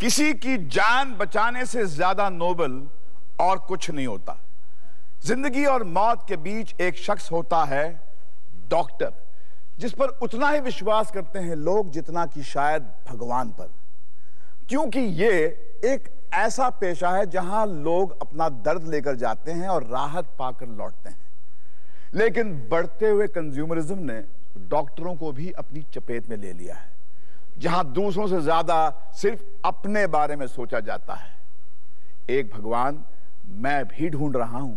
किसी की जान बचाने से ज्यादा नोबल और कुछ नहीं होता। जिंदगी और मौत के बीच एक शख्स होता है डॉक्टर, जिस पर उतना ही विश्वास करते हैं लोग जितना कि शायद भगवान पर, क्योंकि ये एक ऐसा पेशा है जहां लोग अपना दर्द लेकर जाते हैं और राहत पाकर लौटते हैं। लेकिन बढ़ते हुए कंज्यूमरिज्म ने डॉक्टरों को भी अपनी चपेट में ले लिया है, जहां दूसरों से ज्यादा सिर्फ अपने बारे में सोचा जाता है। एक भगवान मैं भी ढूंढ रहा हूं।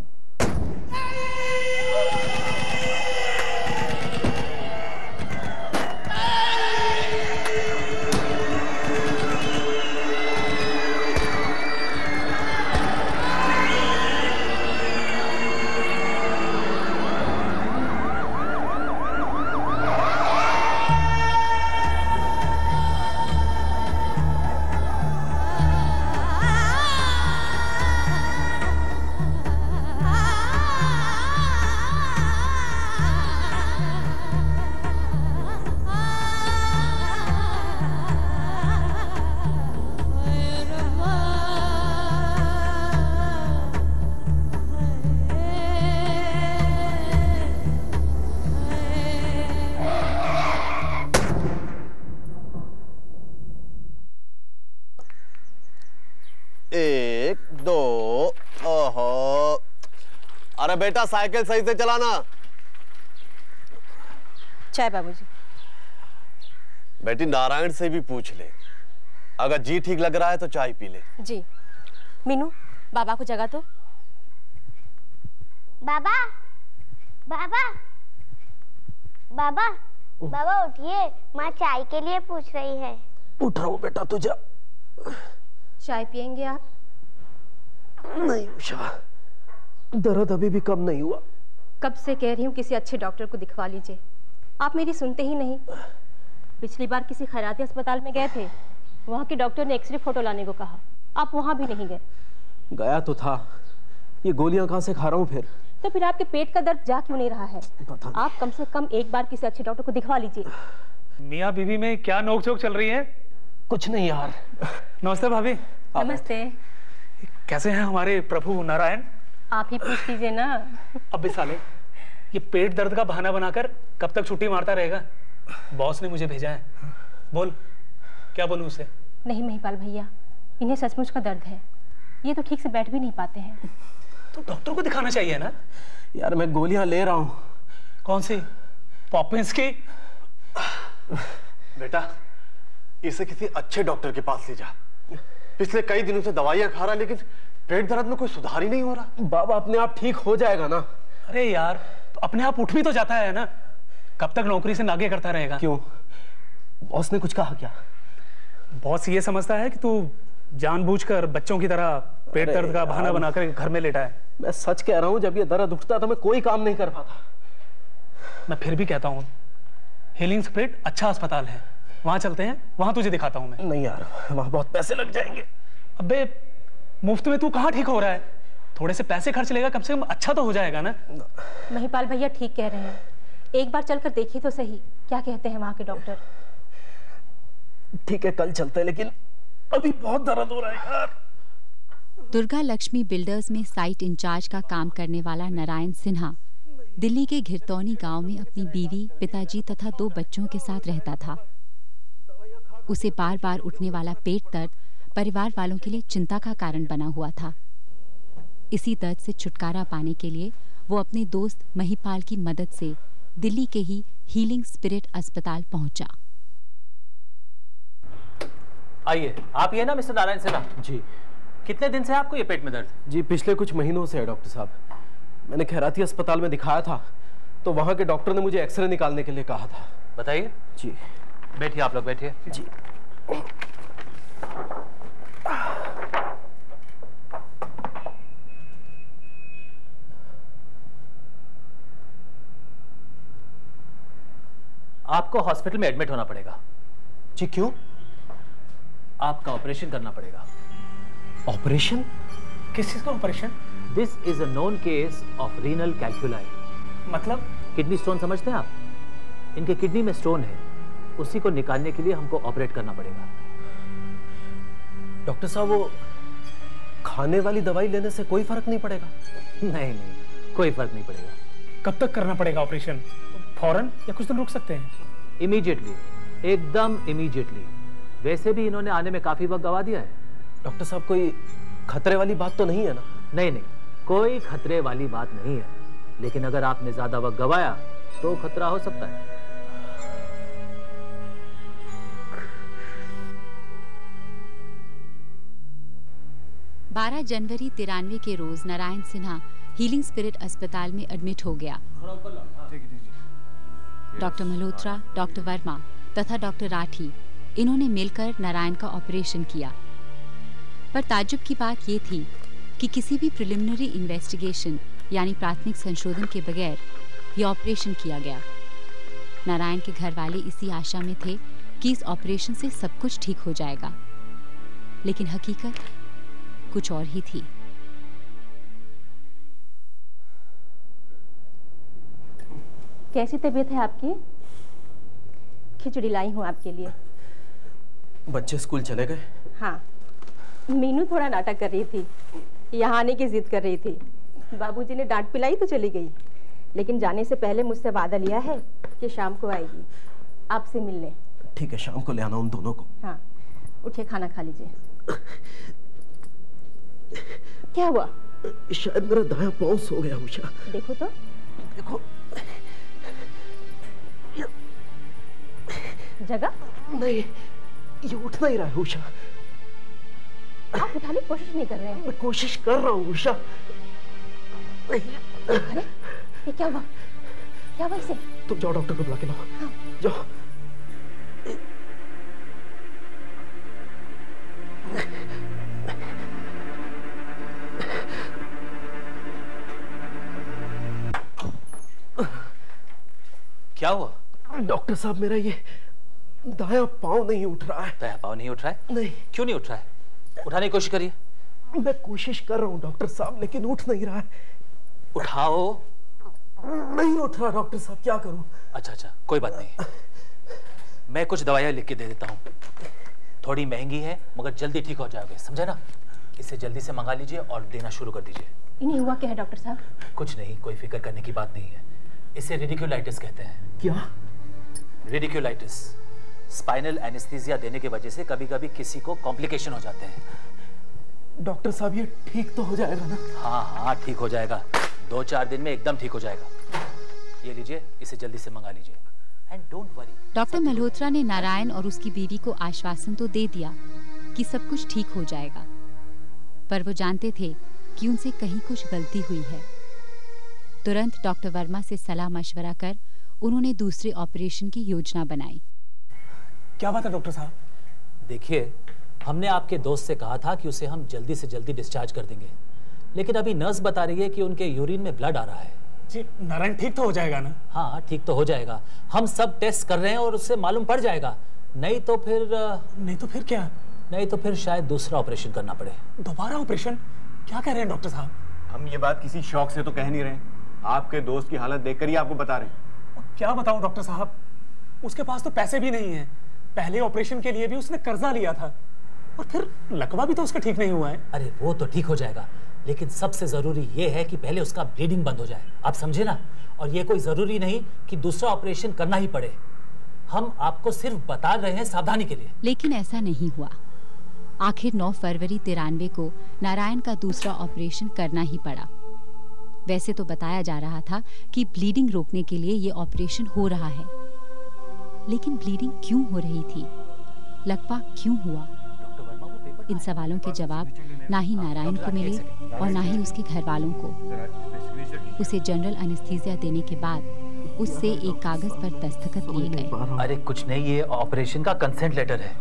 बेटा साइकिल सही से चलाना। चाय बाबूजी। बेटी नारायण से भी पूछ ले, अगर जी ठीक लग रहा है तो चाय पी ले। जी। मीनू बाबा को जगा दो। बाबा बाबा बाबा बाबा उठिए, माँ चाय के लिए पूछ रही है। उठ रहा हूँ बेटा, तू जा। चाय पियेंगे आप? नहीं उषा, दर्द अभी भी कम नहीं हुआ। कब से कह रही हूँ किसी अच्छे डॉक्टर को दिखवा लीजिए, आप मेरी सुनते ही नहीं। पिछली बार किसी खैराती अस्पताल में गए थे, वहाँ के डॉक्टर ने एक्सरे फोटो लाने को कहा, आप वहाँ भी नहीं गए। गया तो था, ये गोलियाँ कहाँ से खा रहा हूँ फिर। तो फिर आपके पेट का दर्द जा क्यों नहीं रहा है? आप कम से कम एक बार किसी अच्छे डॉक्टर को दिखवा लीजिए। मियाँ बीवी में क्या नोक झोंक चल रही है? कुछ नहीं यार। नमस्ते भाभी। नमस्ते। कैसे हैं हमारे प्रभु नारायण? आप ही पूछ लीजिए ना। अबे साले, ये पेट दर्द का बहाना बनाकर कब तक छुट्टी मारता रहेगा? बॉस ने मुझे भेजा है। बोल, क्या बोलूं उसे? नहीं महिपाल भैया, इन्हें सचमुच का दर्द है, ये तो ठीक से बैठ भी नहीं पाते हैं। तो डॉक्टर को दिखाना चाहिए ना। यार मैं गोलियां ले रहा हूँ। कौन सी? पॉपिंस की। बेटा इसे किसी अच्छे डॉक्टर के पास ले जा। पिछले कई दिनों से दवाइयां खा रहा, लेकिन पेट दर्द में कोई सुधार ही नहीं हो रहा। बाबा अपने आप ठीक हो जाएगा ना। अरे यार, तो अपने आप उठ भी तो जाता है ना, कब तक नौकरी से नागे करता रहेगा? क्यों, बॉस ने कुछ कहा क्या? बॉस ये समझता है कि तू जानबूझकर बच्चों की तरह पेट दर्द का बहाना बनाकर घर में लेटा है। मैं सच कह रहा हूँ, जब ये दर्द उठता तो मैं कोई काम नहीं कर पाता। मैं फिर भी कहता हूँ, हीलिंग स्पिरिट अच्छा अस्पताल है, वहां चलते हैं, वहां तुझे दिखाता हूँ मैं। नहीं यार, वहां बहुत पैसे लग जाएंगे। अबे मुफ्त में तू कहाँ ठीक हो रहा है? थोड़े से पैसे खर्च लेगा, कम से कम अच्छा तो हो जाएगा ना। महिपाल भैया ठीक कह रहे हैं, एक बार चलकर देखिए तो सही क्या कहते हैं वहाँ के डॉक्टर। ठीक है, कल चलते हैं, लेकिन अभी बहुत दर्द हो रहा है यार। दुर्गा लक्ष्मी बिल्डर्स में साइट इंचार्ज का काम करने वाला नारायण सिन्हा दिल्ली के घिरतौनी गाँव में अपनी बीवी, पिताजी तथा 2 बच्चों के साथ रहता था। उसे बार बार उठने वाला पेट दर्द परिवार वालों के लिए चिंता का कारण बना हुआ था। इसी दर्द से छुटकारा पाने के लिए वो अपने दोस्त महिपाल की मदद से दिल्ली के ही हीलिंग स्पिरिट अस्पताल पहुंचा। आइए, आप ये ना मिस्टर नारायण सिन्हा? जी। कितने दिन से आपको ये पेट में दर्द? जी पिछले कुछ महीनों से है डॉक्टर साहब। मैंने खैराती अस्पताल में दिखाया था तो वहाँ के डॉक्टर ने मुझे एक्सरे निकालने के लिए कहा था। बताइए। जी बैठिए, आप लोग बैठिए। जी। आपको हॉस्पिटल में एडमिट होना पड़ेगा। जी क्यों? आपका ऑपरेशन करना पड़ेगा। ऑपरेशन? किस चीज का operation? This is a known case of renal calculi. मतलब? किडनी स्टोन समझते हैं आप? इनके किडनी में स्टोन है, उसी को निकालने के लिए हमको ऑपरेट करना पड़ेगा। डॉक्टर साहब, वो खाने वाली दवाई लेने से कोई फर्क नहीं पड़ेगा? नहीं नहीं, कोई फर्क नहीं पड़ेगा। कब तक करना पड़ेगा ऑपरेशन? फौरन या कुछ दिन रुक सकते हैं? इमीडिएटली, एकदम इमीडिएटली। वैसे भी इन्होंने आने में काफी वक्त गवा दिया है। डॉक्टर साहब, कोई खतरे वाली बात तो नहीं है ना? नहीं नहीं, कोई खतरे वाली बात नहीं है, लेकिन अगर आपने ज्यादा वक्त गवाया तो खतरा हो सकता है। जनवरी 1993 के रोज नारायण सिन्हा हीलिंग स्पिरिट अस्पताल में एडमिट हो गया। डॉक्टर मल्होत्रा, डॉक्टर वर्मा तथा डॉक्टर राठी, इन्होंने मिलकर नारायण का ऑपरेशन किया। पर ताज्जुब की बात ये थी कि किसी भी प्रिलिमिनरी इन्वेस्टिगेशन यानी प्राथमिक संशोधन के बगैर ये ऑपरेशन किया गया। नारायण के घर वाले इसी आशा में थे कि इस ऑपरेशन से सब कुछ ठीक हो जाएगा, लेकिन हकीकत कुछ और ही थी। कैसी तबीयत है आपकी? खिचड़ी लाई हूँ आपके लिए। बच्चे स्कूल चले गए? हाँ, मीनू थोड़ा नाटक कर रही थी, यहाँ आने की जिद कर रही थी। बाबूजी ने डांट पिलाई तो चली गई, लेकिन जाने से पहले मुझसे वादा लिया है कि शाम को आएगी आपसे मिलने। ठीक है, शाम को ले आना उन दोनों को। हाँ, उठिए, खाना खा लीजिए। क्या हुआ? शायद मेरा दायां पांव सो गया। उषा, देखो तो। देखो जगह नहीं, ये उठ नहीं रहा है। उषा, आप उठाने की कोशिश नहीं कर रहे हैं? मैं कोशिश कर रहा हूँ उषा। अरे ये क्या हुआ? क्या हुआ इसे? तुम जाओ, डॉक्टर को बुला के लाओ। हाँ। जाओ। क्या हुआ? डॉक्टर साहब, मेरा ये दायां पाँव नहीं उठ रहा है। दायां पाँव नहीं उठ रहा है? नहीं। क्यों नहीं उठ रहा है? उठाने की कोशिश करिए। मैं कोशिश कर रहा हूँ डॉक्टर साहब, लेकिन उठ नहीं रहा है। उठाओ। नहीं उठ रहा डॉक्टर साहब, क्या करूँ? अच्छा अच्छा, कोई बात नहीं, मैं कुछ दवाइयाँ लिख के दे देता हूँ। थोड़ी महंगी है, मगर जल्दी ठीक हो जाओगे, समझे ना? इसे जल्दी से मंगा लीजिए और देना शुरू कर दीजिए। इन्हें हुआ क्या है डॉक्टर साहब? कुछ नहीं, कोई फिक्र करने की बात नहीं है। इसे रेडिक्यूलाइटिस कहते हैं। क्या? रेडिक्यूलाइटिस। स्पाइनल एनेस्थीसिया देने की वजह से कभी कभी किसी को कॉम्प्लिकेशन हो जाते हैं। डॉक्टर साहब, ये ठीक तो हो जाएगा ना? हाँ हाँ, ठीक हो जाएगा, 2-4 दिन में एकदम ठीक हो जाएगा। ये लीजिए, इसे जल्दी से मंगा लीजिए, and don't worry. Doctor Malhotra ने नारायण और उसकी बीवी को आश्वासन तो दे दिया कि सब कुछ ठीक हो जाएगा, पर वो जानते थे कि उनसे कहीं कुछ गलती हुई है। तुरंत डॉक्टर वर्मा से सलाह मशवरा कर उन्होंने दूसरे ऑपरेशन की योजना बनाई। क्या बात है डॉक्टर साहब? देखिए, हमने आपके दोस्त से कहा था कि उसे हम जल्दी से जल्दी डिस्चार्ज कर देंगे, लेकिन अभी नर्स बता रही है कि उनके यूरिन में ब्लड आ रहा है। जी, नारायण ठीक तो हो जाएगा ना? हाँ, ठीक तो हो जाएगा। हम सब टेस्ट कर रहे हैं और उससे मालूम पड़ जाएगा। नहीं तो फिर क्या? नहीं तो फिर शायद दूसरा ऑपरेशन करना पड़े। दोबारा ऑपरेशन? क्या कह रहे हैं डॉक्टर साहब? हम ये बात किसी शौक से तो कह नहीं रहे, आपके दोस्त की हालत देखकर ही आपको बता रहे हैं। क्या बताऊं डॉक्टर साहब, उसके पास तो पैसे भी नहीं हैं। पहले ऑपरेशन के लिए भी उसने कर्जा लिया था, और फिर लकवा भी तो उसका ठीक नहीं हुआ है। अरे वो तो ठीक हो जाएगा, लेकिन सबसे जरूरी ये है कि पहले उसका ब्लीडिंग बंद हो जाए, आप समझे ना? और ये कोई जरूरी नहीं कि दूसरा ऑपरेशन करना ही पड़े। हम आपको सिर्फ बता रहे हैं सावधानी के लिए। लेकिन ऐसा नहीं हुआ। आखिर 9 फरवरी 1993 को नारायण का दूसरा ऑपरेशन करना ही पड़ा। वैसे तो बताया जा रहा था कि ब्लीडिंग रोकने के लिए ये ऑपरेशन हो रहा है, लेकिन ब्लीडिंग क्यों हो रही थी, लकवा क्यों हुआ, इन सवालों के जवाब ना ही नारायण को मिले और ना ही उसके घर वालों को। उसे जनरल एनेस्थीसिया देने के बाद उससे एक कागज पर दस्तखत लिए गए। अरे कुछ नहीं, ये ऑपरेशन का कंसेंट लेटर है।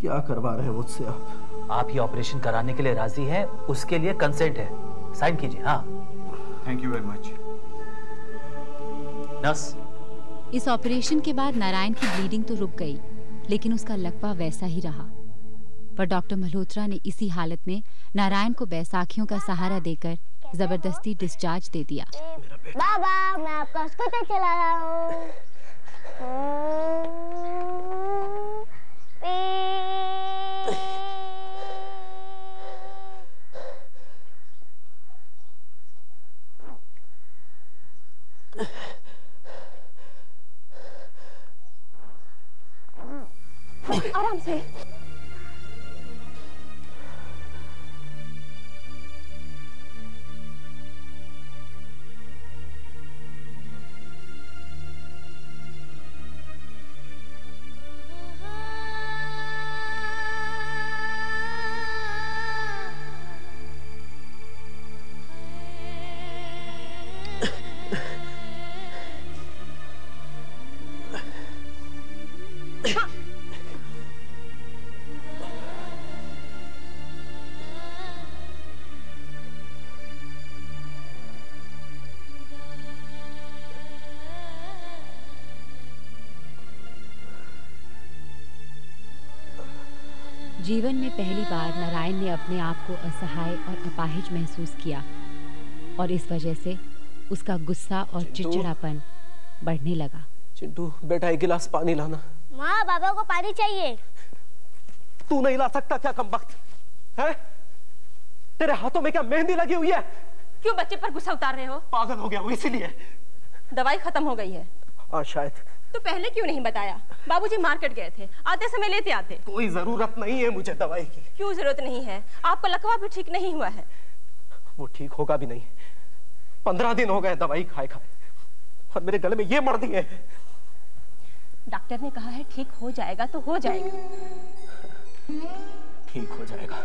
क्या करवा रहे हैं मुझसे आप? ये ऑपरेशन कराने के लिए राजी हैं, उसके लिए कंसेंट है, साइन कीजिए। हाँ, thank you very much nurse. इस ऑपरेशन के बाद नारायण की ब्लीडिंग तो रुक गई, लेकिन उसका लकवा वैसा ही रहा। पर डॉक्टर मल्होत्रा ने इसी हालत में नारायण को बैसाखियों का सहारा देकर जबरदस्ती डिस्चार्ज दे दिया। बाबा, मैं आपका हॉस्पिटल चला रहा हूँ। थे। जीवन में पहली बार नारायण ने अपने आप को असहाय और अपाहिज महसूस किया और इस वजह से उसका गुस्सा और चिड़चिड़ापन बढ़ने लगा। चिंटू बेटा एक गिलास पानी लाना। माँ बाबा को पानी चाहिए। तू नहीं ला सकता क्या कमबख्त? है तेरे हाथों में क्या मेहंदी लगी हुई है? क्यों बच्चे पर गुस्सा उतार रहे हो? पागल हो गया हूँ इसीलिए। दवाई खत्म हो गई है। और शायद तो पहले क्यों नहीं बताया? बाबूजी मार्केट गए थे, आते समय लेते आते। कोई जरूरत नहीं है मुझे दवाई की। क्यों जरूरत नहीं है? आपका लकवा भी ठीक नहीं हुआ है। वो ठीक होगा भी नहीं। 15 दिन हो गए दवाई खाए खाए और मेरे गले में ये मर्दी है। डॉक्टर ने कहा है ठीक हो जाएगा तो हो जाएगा। ठीक हो जाएगा।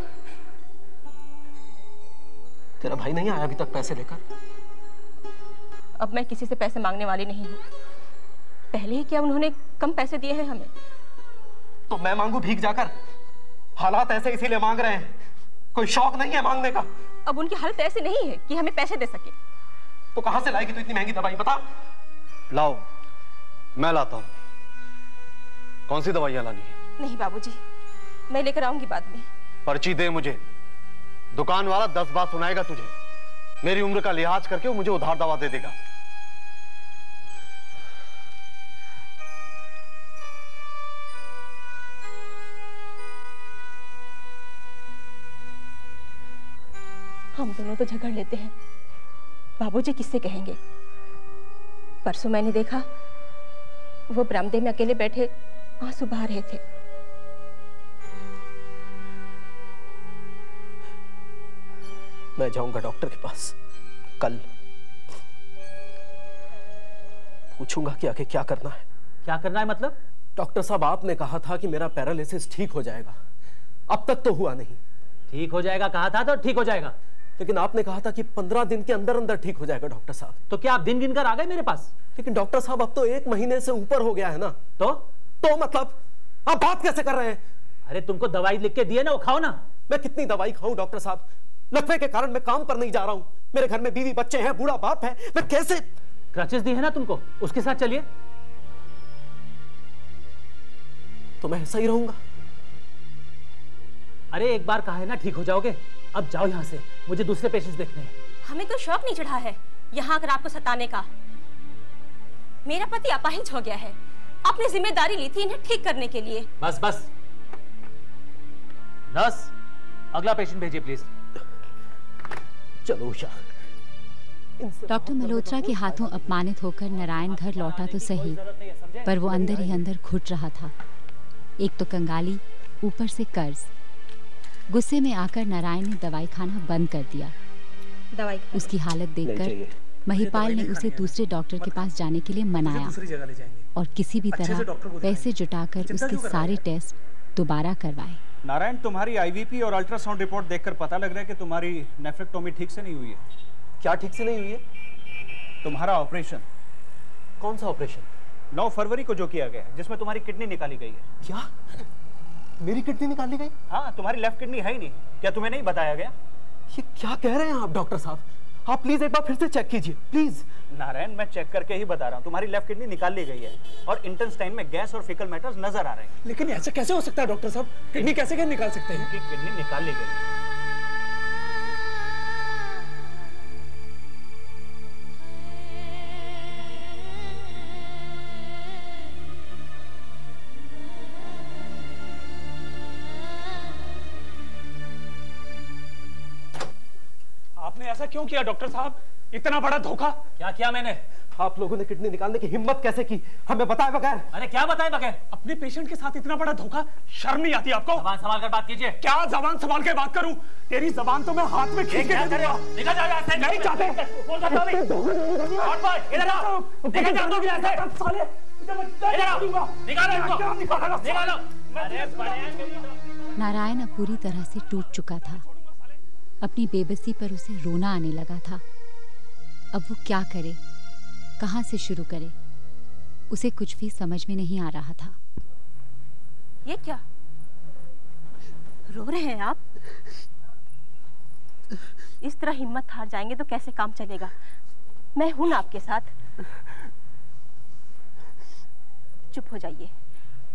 तेरा भाई नहीं आया अभी तक पैसे लेकर? अब मैं किसी से पैसे मांगने वाली नहीं हूँ। पहले ही क्या उन्होंने कम पैसे दिए हैं हमें? तो मैं मांगू भीख जाकर? हालात ऐसे इसीलिए मांग रहे हैं, कोई शौक नहीं है मांगने का। अब उनकी हालत ऐसे नहीं है कि हमें पैसे दे सके। तो कहां से लाएगी तू इतनी महंगी दवाई बता? लाओ मैं लाता हूं। कौन सी दवाइयां लानी है? नहीं बाबूजी, मैं लेकर आऊंगी बाद में। पर्ची दे मुझे। दुकान वाला 10 बार सुनाएगा तुझे। मेरी उम्र का लिहाज करके वो मुझे उधार दवा दे देगा। हम दोनों तो झगड़ लेते हैं, बाबूजी किससे कहेंगे? परसों मैंने देखा वो बरामदे में अकेले बैठे आंसू बहा रहे थे। मैं जाऊंगा डॉक्टर के पास कल, पूछूंगा कि आगे क्या करना है। क्या करना है मतलब? डॉक्टर साहब आपने कहा था कि मेरा पैरालिसिस ठीक हो जाएगा, अब तक तो हुआ नहीं। ठीक हो जाएगा कहा था तो ठीक हो जाएगा, लेकिन आपने कहा था कि 15 दिन के अंदर अंदर ठीक हो जाएगा डॉक्टर साहब। तो क्या आप दिन गिनकर आ गए मेरे पास? लेकिन डॉक्टर साहब अब तो 1 महीने से ऊपर हो गया है ना। तो मतलब आप बात कैसे कर रहे हैं? अरे तुमको दवाई लिख के दिए ना, वो खाओ ना। मैं कितनी दवाई खाऊं डॉक्टर साहब? लकवे के कारण मैं काम पर नहीं जा रहा हूँ। मेरे घर में बीवी बच्चे हैं, बूढ़ा बाप है, मैं कैसे? क्रचेस दी है ना तुमको, उसके साथ चलिए। तो मैं ऐसा ही रहूंगा? अरे एक बार कहा है ना ठीक हो जाओगे, अब जाओ यहाँ से, मुझे दूसरे पेशेंट्स देखने हैं। हमें कोई शौक नहीं चढ़ा है यहाँ आकर आपको सताने का। मेरा पति अपाहिज हो गया है, आपने जिम्मेदारी ली थी इन्हें ठीक करने के लिए। बस बस। नर्स अगला पेशेंट भेजिए प्लीज। चलो उषा। डॉक्टर मल्होत्रा के हाथों अपमानित होकर नारायण घर लौटा तो सही, पर वो अंदर ही अंदर घुट रहा था। एक तो कंगाली, ऊपर से कर्ज। गुस्से में आकर नारायण ने दवाई खाना बंद कर दिया। दवाई उसकी हालत देखकर महिपाल ने उसे दूसरे डॉक्टर के पास जाने के लिए मनाया और किसी भी तरह पैसे जुटाकर उसके सारे टेस्ट दोबारा करवाए। नारायण तुम्हारी आईवीपी और अल्ट्रासाउंड रिपोर्ट देखकर पता लग रहा है कि तुम्हारी नेफ्रेक्टोमी ठीक से नहीं हुई है। क्या ठीक से नहीं हुई है? तुम्हारा ऑपरेशन। कौन सा ऑपरेशन? 9 फरवरी को जो किया गया जिसमें तुम्हारी किडनी निकाली गई है। क्या मेरी किडनी निकाली गई? हाँ, तुम्हारी लेफ्ट किडनी है ही नहीं। क्या तुम्हें नहीं बताया गया? ये क्या कह रहे हैं आप डॉक्टर साहब? आप प्लीज एक बार फिर से चेक कीजिए प्लीज। नारायण मैं चेक करके ही बता रहा हूँ, तुम्हारी लेफ्ट किडनी निकाल ली गई है और इंटेस्टाइन में गैस और फेकल मैटर्स नजर आ रहे हैं। लेकिन ऐसा कैसे हो सकता है डॉक्टर साहब? किडनी कैसे निकाल सकते हैं? किडनी निकाल ली गई। क्यों किया डॉक्टर साहब? इतना बड़ा धोखा क्या किया मैंने? आप लोगों ने किडनी निकालने की हिम्मत कैसे की हमें बताए बगैर? अरे क्या बताए बगैर, अपने पेशेंट के साथ इतना बड़ा धोखा, शर्म नहीं आती आपको? जबान संभाल कर बात कीजिए। क्या जबान संभाल कर बात करूं? तेरी जबान तो मैं हाथ में खींच के निकल जाएगा। नहीं चाहते। नारायण अब पूरी तरह से टूट चुका था, अपनी बेबसी पर उसे रोना आने लगा था। अब वो क्या करे, कहाँ से शुरू करे, उसे कुछ भी समझ में नहीं आ रहा था। ये क्या रो रहे हैं आप? इस तरह हिम्मत हार जाएंगे तो कैसे काम चलेगा? मैं हूं ना आपके साथ। चुप हो जाइए,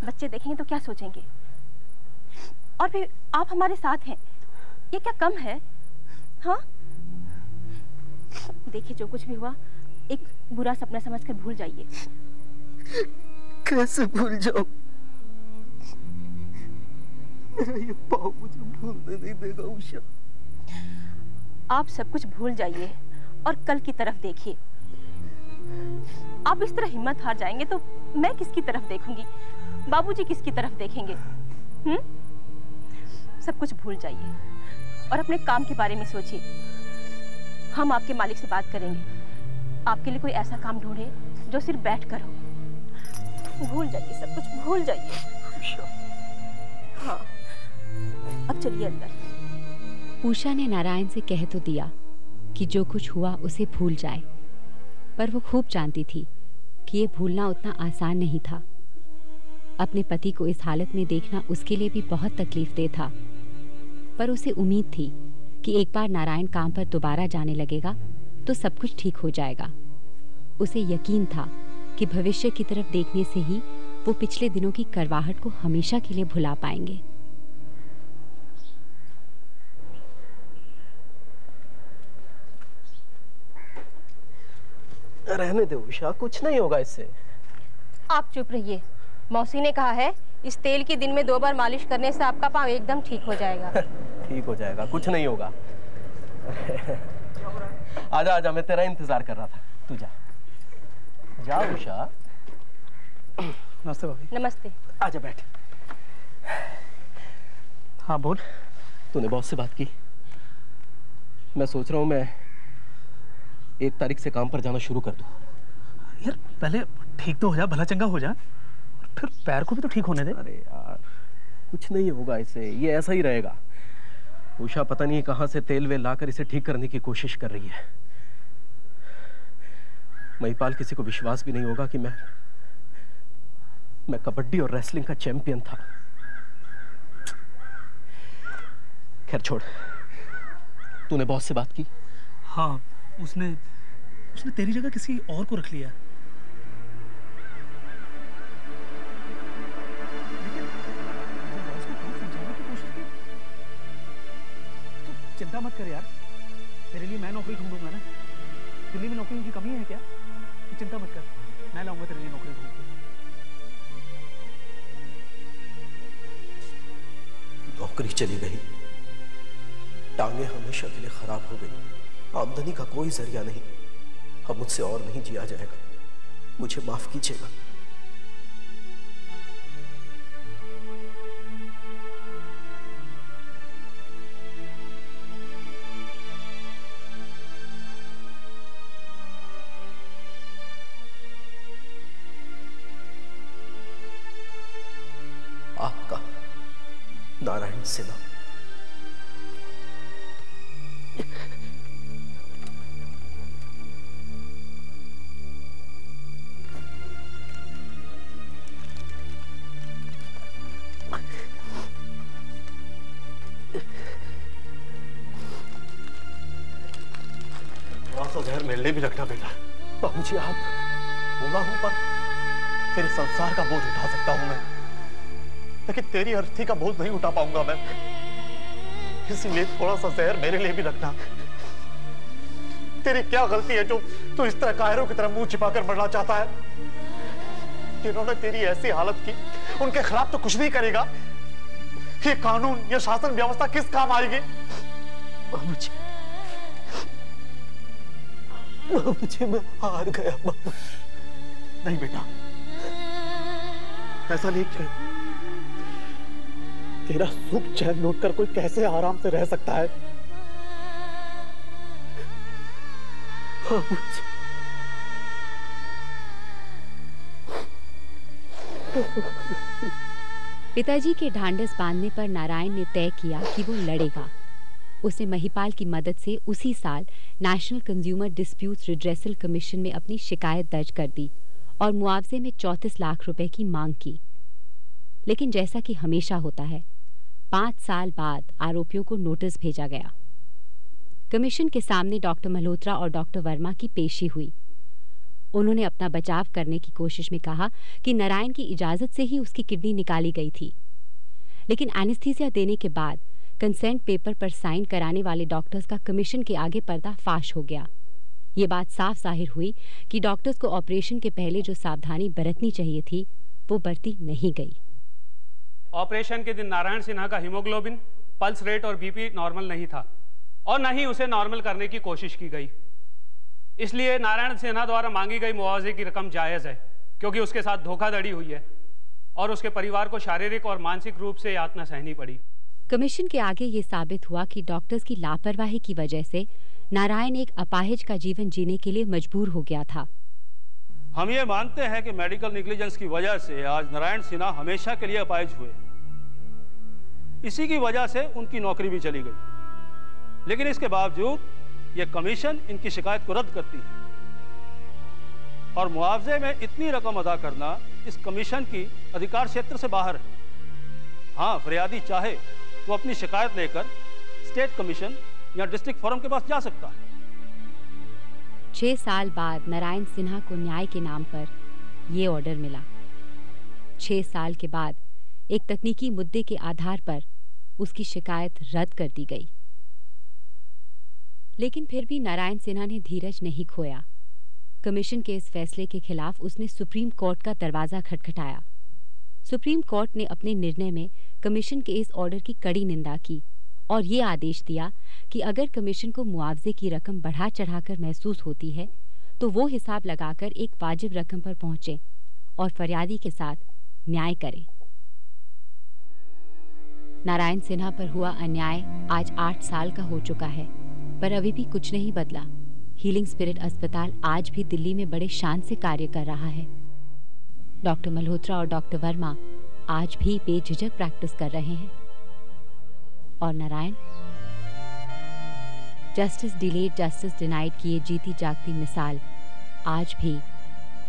बच्चे देखेंगे तो क्या सोचेंगे? और भी आप हमारे साथ हैं, ये क्या कम है? हाँ देखिए, जो कुछ भी हुआ एक बुरा सपना समझकर भूल जाइए। कैसे भूल जाओ? मेरा ये पाँव मुझे भूलने नहीं देगा उषा। आप सब कुछ भूल जाइए और कल की तरफ देखिए। आप इस तरह हिम्मत हार जाएंगे तो मैं किसकी तरफ देखूंगी, बाबूजी किसकी तरफ देखेंगे? सब कुछ भूल जाइए और अपने काम के बारे में सोचिए। हम आपके मालिक से बात करेंगे, आपके लिए कोई ऐसा काम ढूंढे जो सिर्फ बैठ कर हो। भूल जाइए, सब कुछ भूल जाइए। हाँ अब चलिए अंदर। उषा ने नारायण से कह तो दिया कि जो कुछ हुआ उसे भूल जाए, पर वो खूब जानती थी कि ये भूलना उतना आसान नहीं था। अपने पति को इस हालत में देखना उसके लिए भी बहुत तकलीफदेह था, पर उसे उम्मीद थी कि एक बार नारायण काम पर दोबारा जाने लगेगा तो सब कुछ ठीक हो जाएगा। उसे यकीन था कि भविष्य की तरफ देखने से ही वो पिछले दिनों की करवाहट को हमेशा के लिए भुला पाएंगे। रहने दो उषा, कुछ नहीं होगा इससे। आप चुप रहिए। मौसी ने कहा है इस तेल की दिन में 2 बार मालिश करने से आपका पाँव एकदम ठीक हो जाएगा। ठीक हो जाएगा, कुछ नहीं होगा। आजा आजा, मैं तेरा इंतजार कर रहा था, तू जा। जा उषा। नमस्ते भाभी। नमस्ते। आजा बैठ। हाँ बोल। तूने बॉस से बात की? मैं सोच रहा हूँ मैं 1 तारीख से काम पर जाना शुरू कर दूँ। यार पहले ठीक तो हो जा, भला चंगा हो जा, और फिर पैर को भी तो ठीक होने दे। अरे यार कुछ नहीं होगा इसे, ये ऐसा ही रहेगा। उषा पता नहीं कहां से तेल वेल लाकर इसे ठीक करने की कोशिश कर रही है। महिपाल, किसी को विश्वास भी नहीं होगा कि मैं कबड्डी और रेसलिंग का चैंपियन था। खैर छोड़, तूने बॉस से बात की? हाँ, उसने तेरी जगह किसी और को रख लिया। चिंता मत कर यार, तेरे लिए मैं नौकरी ढूंढूंगा ना। दिल्ली में नौकरियों की कमी है क्या? चिंता मत कर, मैं लाऊंगा तेरे लिए नौकरी ढूंढ के। नौकरी चली गई, टांगे हमेशा के लिए खराब हो गई, आमदनी का कोई जरिया नहीं। अब मुझसे और नहीं जिया जाएगा, मुझे माफ कीजिएगा। नारायण सिन्हा। थोड़ा सा जहर मिलने भी लगना बेटा। बाबूजी आप बुरा हूं, पर फिर संसार का बोझ उठा सकता हूं मैं, लेकिन तेरी अर्थी का बोझ नहीं उठा पाऊंगा मैं। इसीलिए थोड़ा सा जहर मेरे लिए भी रखना। तेरी क्या गलती है जो तू इस तरह कायरों की तरह मुंह छिपाकर मरना चाहता है? जिन्होंने तेरी ऐसी हालत की उनके खिलाफ तो कुछ नहीं करेगा, ये कानून या शासन व्यवस्था किस काम आएगी? बाबूजी बाबूजी मैं हार गया बाबू। नहीं बेटा ऐसा नहीं कर। तेरा सुख चैन लूट कर कोई कैसे आराम से रह सकता है। पिताजी के ढांढस बांधने पर नारायण ने तय किया कि वो लड़ेगा। उसने महिपाल की मदद से उसी साल national consumer disputes redressal commission में अपनी शिकायत दर्ज कर दी और मुआवजे में 34 लाख रुपए की मांग की। लेकिन जैसा कि हमेशा होता है 5 साल बाद आरोपियों को नोटिस भेजा गया। कमीशन के सामने डॉक्टर मल्होत्रा और डॉक्टर वर्मा की पेशी हुई। उन्होंने अपना बचाव करने की कोशिश में कहा कि नारायण की इजाज़त से ही उसकी किडनी निकाली गई थी, लेकिन एनेस्थीसिया देने के बाद कंसेंट पेपर पर साइन कराने वाले डॉक्टर्स का कमीशन के आगे पर्दाफाश हो गया। ये बात साफ जाहिर हुई कि डॉक्टर्स को ऑपरेशन के पहले जो सावधानी बरतनी चाहिए थी वो बरती नहीं गई। ऑपरेशन के दिन नारायण सिन्हा का हीमोग्लोबिन, पल्स रेट और बीपी नॉर्मल नहीं था और न ही उसे नॉर्मल करने की कोशिश की गई। इसलिए नारायण सिन्हा द्वारा मांगी गई मुआवजे की रकम जायज़ है, क्योंकि उसके साथ धोखाधड़ी हुई है और उसके परिवार को शारीरिक और मानसिक रूप से यातना सहनी पड़ी। कमीशन के आगे ये साबित हुआ कि डॉक्टर्स की लापरवाही की वजह से नारायण एक अपाहिज का जीवन जीने के लिए मजबूर हो गया था। हम ये मानते हैं कि मेडिकल निग्लिजेंस की वजह से आज नारायण सिन्हा हमेशा के लिए अपाहिज हुए। इसी की वजह से उनकी नौकरी भी चली गई, लेकिन इसके बावजूद ये कमीशन इनकी शिकायत को रद्द करती है और मुआवजे में इतनी रकम अदा करना इस कमीशन की अधिकार क्षेत्र से बाहर है। हाँ, फरियादी चाहे तो अपनी शिकायत लेकर स्टेट कमीशन या डिस्ट्रिक्ट फोरम के पास जा सकता है। 6 साल बाद नारायण सिन्हा को न्याय के नाम पर यह ऑर्डर मिला। 6 साल के बाद एक तकनीकी मुद्दे के आधार पर उसकी शिकायत रद्द कर दी गई। लेकिन फिर भी नारायण सिन्हा ने धीरज नहीं खोया। कमीशन के इस फैसले के खिलाफ उसने सुप्रीम कोर्ट का दरवाजा खटखटाया। सुप्रीम कोर्ट ने अपने निर्णय में कमीशन के इस ऑर्डर की कड़ी निंदा की और ये आदेश दिया कि अगर कमीशन को मुआवजे की रकम बढ़ा चढ़ाकर महसूस होती है तो वो हिसाब लगाकर एक वाजिब रकम पर पहुंचे और फरियादी के साथ न्याय करें। नारायण सिन्हा पर हुआ अन्याय आज 8 साल का हो चुका है, पर अभी भी कुछ नहीं बदला। हीलिंग स्पिरिट अस्पताल आज भी दिल्ली में बड़े शान से कार्य कर रहा है। डॉक्टर मल्होत्रा और डॉक्टर वर्मा आज भी बेझिझक प्रैक्टिस कर रहे हैं और Narayan justice delayed justice denied की ये जीती जागती मिसाल आज भी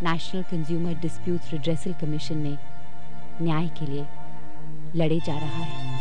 national consumer disputes redressal commission में न्याय के लिए लड़े जा रहा है।